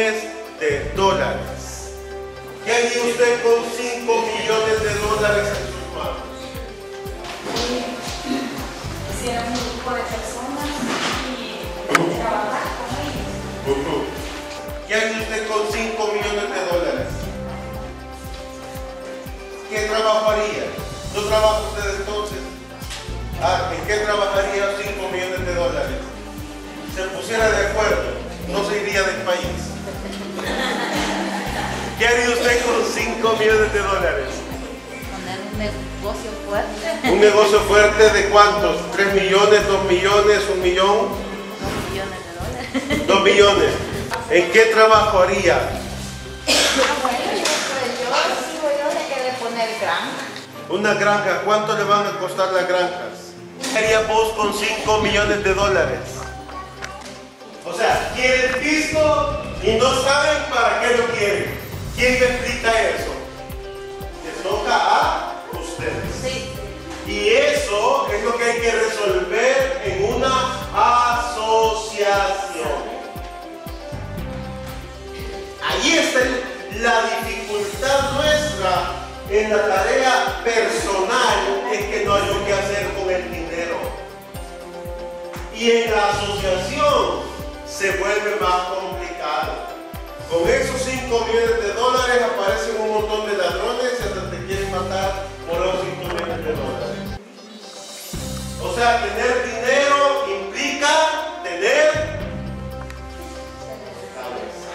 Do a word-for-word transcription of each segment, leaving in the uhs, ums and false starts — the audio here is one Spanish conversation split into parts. millones de dólares. ¿Qué haría usted con cinco millones de dólares en sus manos? Hiciera un grupo de personas y trabajar con ellos. ¿Qué haría usted con cinco millones de dólares? ¿Qué trabajo haría? ¿No trabaja usted entonces? Ah, ¿en qué trabajaría cinco millones de dólares? Se pusiera de acuerdo, no se iría del país. ¿Qué haría usted con cinco millones de dólares? Poner un negocio fuerte. ¿Un negocio fuerte de cuántos? ¿tres millones, dos millones, un millón? dos millones de dólares. dos millones. ¿En qué trabajo haría? Yo le poner granja. Una granja. ¿Cuánto le van a costar las granjas? ¿Qué harías vos con cinco millones de dólares? O sea, quieren pisto y no saben para qué lo quieren. ¿Quién me explica eso? Les toca a ustedes. Sí. Y eso es lo que hay que resolver en una asociación. Ahí está la dificultad nuestra en la tarea personal, es que no hay lo que hacer con el dinero. Y en la asociación se vuelve más complicado. Con esos cinco millones de dólares aparecen un montón de ladrones y hasta te quieren matar por los cinco millones de dólares. O sea, tener dinero implica tener cabeza.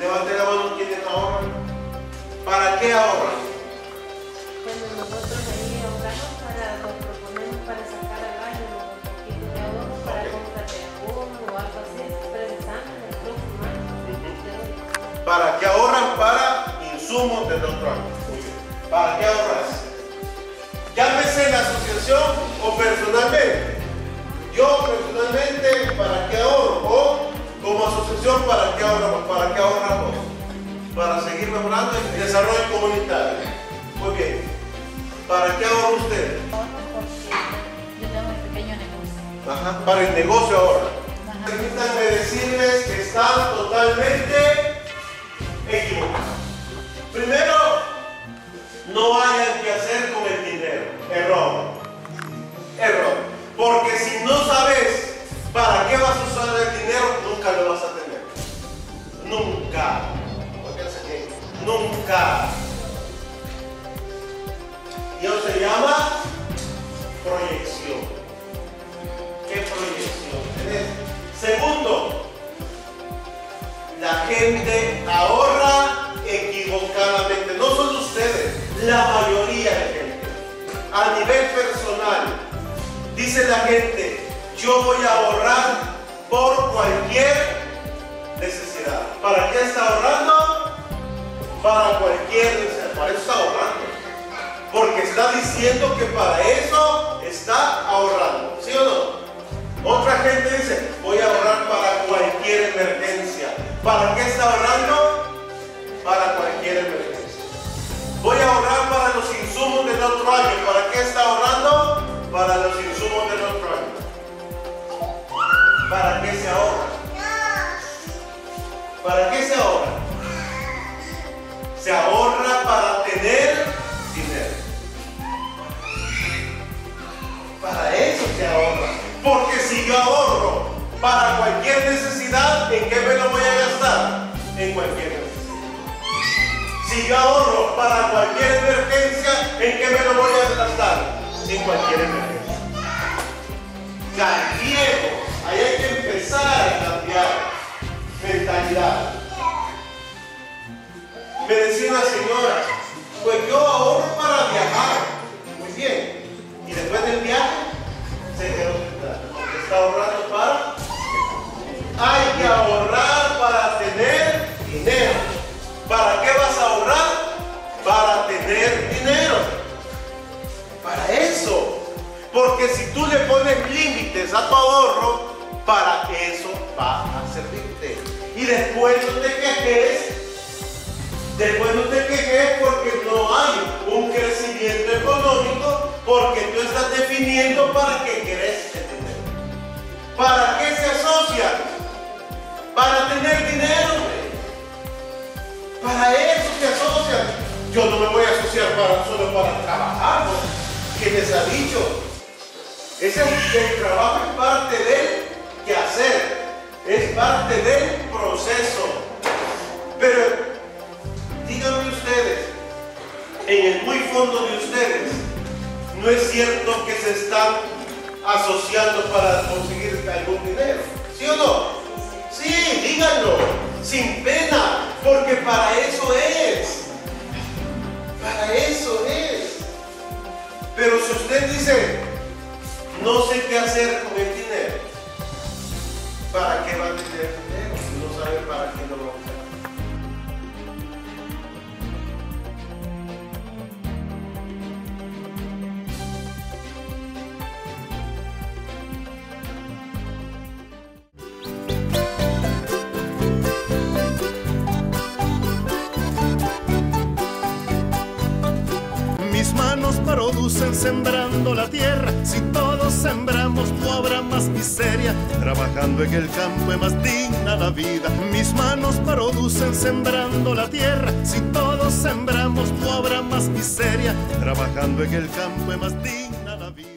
Levante la mano quienes ahorran. ¿Para qué ahorran? Bueno, nosotros ahí ahorramos para proponernos para sacar al año un poquito de ahorro para comprar teléfono o algo así, para el examen del próximo año. ¿Para qué ahorran? Para insumos del otro año. ¿Para qué ahorras? Llámese la asociación o personalmente. Yo personalmente, ¿para qué ahorro? O como asociación, ¿para qué ahorramos? ¿Para qué ahorramos? Para seguir mejorando el desarrollo comunitario. Muy bien. ¿Para qué ahorra usted? Yo tengo un pequeño negocio. Ajá, para el negocio ahora. Ajá. Permítanme decirles que están totalmente equivocados. Primero, no hayan que hacer con el dinero. Error. Error. Porque si no sabes para qué vas a usar el dinero, nunca lo vas a tener. Nunca. Nunca. Y eso se llama proyección. ¿Qué proyección tenés? Segundo, la gente ahorra equivocadamente. No solo ustedes, la mayoría de gente. A nivel personal, dice la gente, yo voy a ahorrar por cualquier necesidad. ¿Para qué está ahorrando? Para cualquier necesidad. Para eso está ahorrando. Porque está diciendo que para eso está ahorrando, ¿sí o no? Otra gente dice, voy a ahorrar para cualquier emergencia. ¿Para qué está ahorrando? Para cualquier emergencia. Voy a ahorrar para los insumos del otro año. ¿Para qué está ahorrando? Para los insumos del otro año. ¿Para qué se ahorra? ¿Para qué se ahorra? Se ahorra para tener... Para eso se ahorra. Porque si yo ahorro para cualquier necesidad, ¿en qué me lo voy a gastar? En cualquier necesidad. Si yo ahorro para cualquier emergencia, ¿en qué me lo voy a gastar? En cualquier emergencia. Cambiemos. Ahí hay que empezar a cambiar mentalidad. Me decía una señora, pues yo ahorro para viajar. Muy bien. Y después del viaje, se quedó sentada. Está ahorrando para... Hay que ahorrar para tener dinero. ¿Para qué vas a ahorrar? Para tener dinero. Para eso. Porque si tú le pones límites a tu ahorro, para eso va a servirte. Y después no te quejes. Después no te quejes porque no hay un crecimiento económico, porque tú estás definiendo para qué querés el dinero. ¿Para qué se para tener dinero, güey. Para eso te asocian. Yo no me voy a asociar para, solo para trabajar, güey. ¿Qué les ha dicho? Ese el trabajo es parte del quehacer, es parte del proceso. Pero díganme ustedes, en el muy fondo de ustedes, ¿no es cierto que se están asociando para conseguir algún dinero? ¿Sí o no? Sí, díganlo, sin pena, porque para eso es. Para eso es. Pero si usted dice, no sé qué hacer con el dinero, ¿para qué va a tener dinero si no sabe para qué lo va a usar? Producen sembrando la tierra. Si todos sembramos no habrá más miseria. Trabajando en el campo es más digna la vida. Mis manos producen sembrando la tierra. Si todos sembramos no habrá más miseria. Trabajando en el campo es más digna.